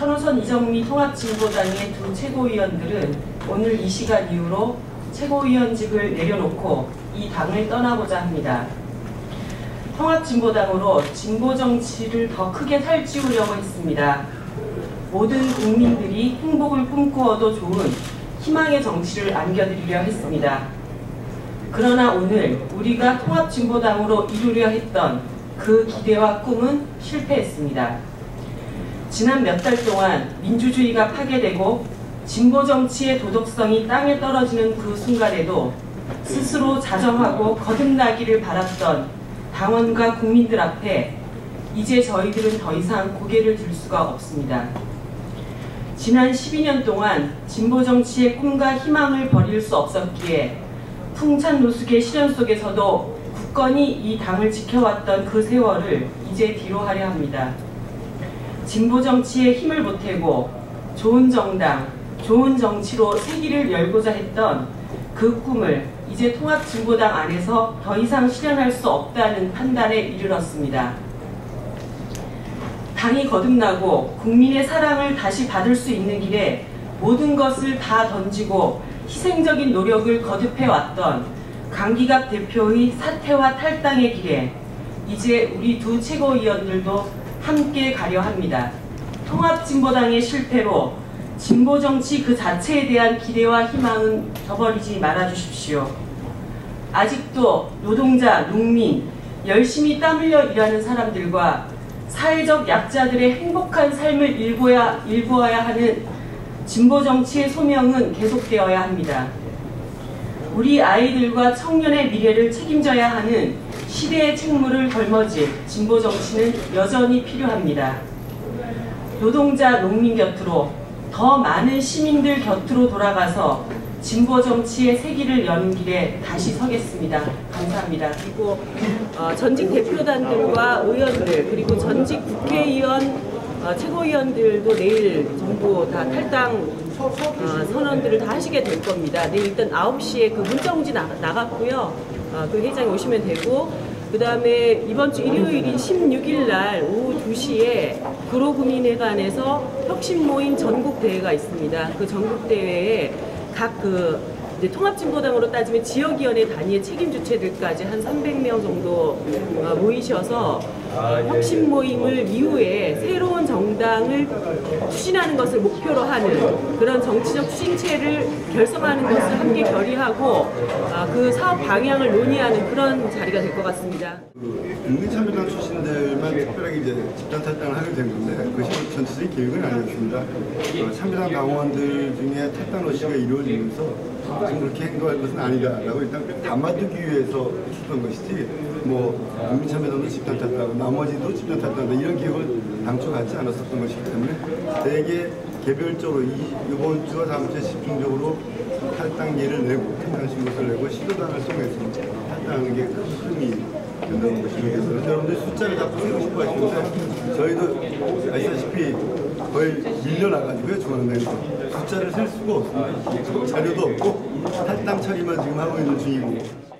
천호선 이정미 통합진보당의 두 최고위원들은 오늘 이 시간 이후로 최고위원직을 내려놓고 이 당을 떠나고자 합니다. 통합진보당으로 진보정치를 더 크게 살찌우려고 했습니다. 모든 국민들이 행복을 꿈꾸어도 좋은 희망의 정치를 안겨드리려 했습니다. 그러나 오늘 우리가 통합진보당으로 이루려 했던 그 기대와 꿈은 실패했습니다. 지난 몇 달 동안 민주주의가 파괴되고 진보정치의 도덕성이 땅에 떨어지는 그 순간에도 스스로 자정하고 거듭나기를 바랐던 당원과 국민들 앞에 이제 저희들은 더 이상 고개를 들 수가 없습니다. 지난 12년 동안 진보정치의 꿈과 희망을 버릴 수 없었기에 풍찬 노숙의 시련 속에서도 굳건히 이 당을 지켜왔던 그 세월을 이제 뒤로 하려 합니다. 진보정치에 힘을 보태고 좋은 정당, 좋은 정치로 새길을 열고자 했던 그 꿈을 이제 통합진보당 안에서 더 이상 실현할 수 없다는 판단에 이르렀습니다. 당이 거듭나고 국민의 사랑을 다시 받을 수 있는 길에 모든 것을 다 던지고 희생적인 노력을 거듭해왔던 강기갑 대표의 사퇴와 탈당의 길에 이제 우리 두 최고위원들도 함께 가려 합니다. 통합진보당의 실패로 진보정치 그 자체에 대한 기대와 희망은 저버리지 말아주십시오. 아직도 노동자, 농민, 열심히 땀 흘려 일하는 사람들과 사회적 약자들의 행복한 삶을 일구어야 하는 진보정치의 소명은 계속되어야 합니다. 우리 아이들과 청년의 미래를 책임져야 하는 시대의 책무를 짊어질 진보정치는 여전히 필요합니다. 노동자, 농민 곁으로 더 많은 시민들 곁으로 돌아가서 진보정치의 새길을 여는 길에 다시 서겠습니다. 감사합니다. 그리고 전직 대표단들과 의원들 그리고 전직 국회의원, 최고위원들도 내일 전부 다 탈당 선언들을 다 하시게 될 겁니다. 내일 일단 9시에 그 문자공지 나갔고요. 그 회장에 오시면 되고 그 다음에 이번 주 일요일인 16일 날 오후 2시에 구로구민회관에서 혁신모임 전국대회가 있습니다. 그 전국대회에 각 이제 통합진보당으로 따지면 지역위원회 단위의 책임주체들까지 한 300명 정도 모이셔서 혁신모임을 이후에 새로운 정당을 추진하는 것을 목표로 하는 그런 정치적 추진체를 결성하는 것을 함께 결의하고 그 사업 방향을 논의하는 그런 자리가 될 것 같습니다. 국민참여당 출신들만 특별하게 이제 집단 탈당을 하게 된 건데 그것이 전체적인 계획은 아니었습니다. 참여당 당원들 중에 탈당 러시가 이루어지면서 지금 그렇게 행동할 것은 아니다라고 일단 담아두기 위해서 했던 것이지 국민참여당도 집단 탈당, 나머지도 집단 탈당 이런 기획을 당초 갖지 않았었던 것이기 때문에 되게 개별적으로 이번 주와 다음 주에 집중적으로 탈당계를 내고 탈당신고서를 내고 시도당을 통해서 탈당하는 게 큰 흐름이 된다는 것입니다. 여러분들 숫자를 자꾸 쓰고 싶어 하시는데 저희도 아시다시피 거의 밀려나가지고요. 중앙당에서 숫자를 쓸 수가 없습니다. 자료도 없고 탈당 처리만 지금 하고 있는 중이고